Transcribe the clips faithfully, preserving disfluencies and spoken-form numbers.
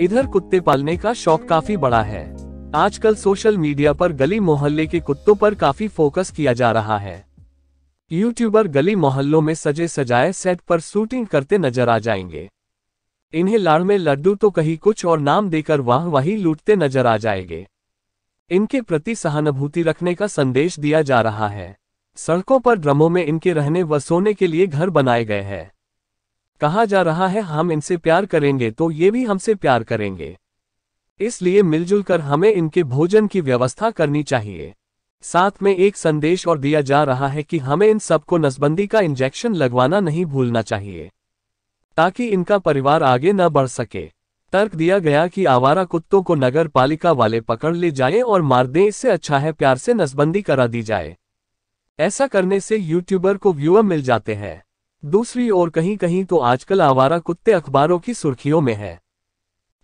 इधर कुत्ते पालने का शौक काफी बड़ा है। आजकल सोशल मीडिया पर गली मोहल्ले के कुत्तों पर काफी फोकस किया जा रहा है। यूट्यूबर गली मोहल्लों में सजे सजाए सेट पर शूटिंग करते नजर आ जाएंगे। इन्हें लाड़ में लड्डू तो कहीं कुछ और नाम देकर वाह वाही लूटते नजर आ जाएंगे। इनके प्रति सहानुभूति रखने का संदेश दिया जा रहा है। सड़कों पर ड्रमों में इनके रहने व सोने के लिए घर बनाए गए हैं। कहा जा रहा है हम इनसे प्यार करेंगे तो ये भी हमसे प्यार करेंगे, इसलिए मिलजुल कर हमें इनके भोजन की व्यवस्था करनी चाहिए। साथ में एक संदेश और दिया जा रहा है कि हमें इन सबको नसबंदी का इंजेक्शन लगवाना नहीं भूलना चाहिए ताकि इनका परिवार आगे न बढ़ सके। तर्क दिया गया कि आवारा कुत्तों को नगर पालिका वाले पकड़ ले जाएं और मार दें, इससे अच्छा है प्यार से नसबंदी करा दी जाए। ऐसा करने से यूट्यूबर को व्यूअर मिल जाते हैं। दूसरी ओर कहीं कहीं तो आजकल आवारा कुत्ते अखबारों की सुर्खियों में हैं।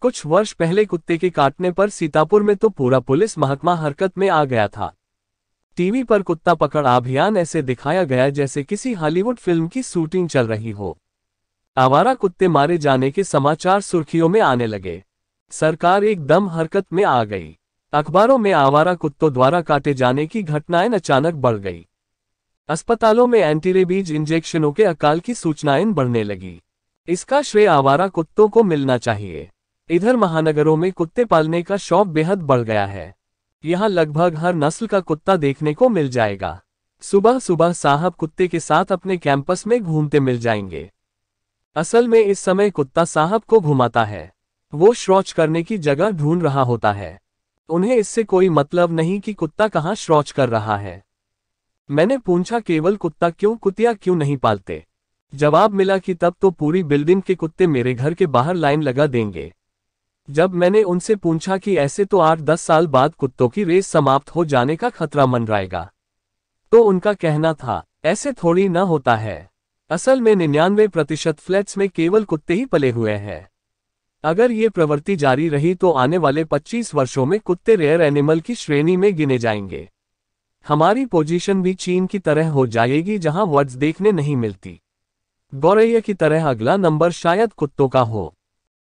कुछ वर्ष पहले कुत्ते के काटने पर सीतापुर में तो पूरा पुलिस महकमा हरकत में आ गया था। टीवी पर कुत्ता पकड़ अभियान ऐसे दिखाया गया जैसे किसी हॉलीवुड फिल्म की शूटिंग चल रही हो। आवारा कुत्ते मारे जाने के समाचार सुर्खियों में आने लगे। सरकार एकदम हरकत में आ गई। अखबारों में आवारा कुत्तों द्वारा काटे जाने की घटनाएं अचानक बढ़ गई। अस्पतालों में एंटीरेबीज इंजेक्शनों के अकाल की सूचनाएं बढ़ने लगी। इसका श्रेय आवारा कुत्तों को मिलना चाहिए। इधर महानगरों में कुत्ते पालने का शौक बेहद बढ़ गया है। यहाँ लगभग हर नस्ल का कुत्ता देखने को मिल जाएगा। सुबह सुबह साहब कुत्ते के साथ अपने कैंपस में घूमते मिल जाएंगे। असल में इस समय कुत्ता साहब को घुमाता है, वो शौच करने की जगह ढूंढ रहा होता है। उन्हें इससे कोई मतलब नहीं कि कुत्ता कहाँ शौच कर रहा है। मैंने पूछा केवल कुत्ता क्यों कुतिया क्यों नहीं पालते? जवाब मिला कि तब तो पूरी बिल्डिंग के कुत्ते मेरे घर के बाहर लाइन लगा देंगे। जब मैंने उनसे पूछा कि ऐसे तो आठ दस साल बाद कुत्तों की रेस समाप्त हो जाने का खतरा मंडराएगा, तो उनका कहना था ऐसे थोड़ी न होता है। असल में निन्यानवे प्रतिशत फ्लैट्स में केवल कुत्ते ही पले हुए हैं। अगर ये प्रवृत्ति जारी रही तो आने वाले पच्चीस वर्षों में कुत्ते रेयर एनिमल की श्रेणी में गिने जाएंगे। हमारी पोजीशन भी चीन की तरह हो जाएगी जहां बर्ड्स देखने नहीं मिलती। गौरैया की तरह अगला नंबर शायद कुत्तों का हो।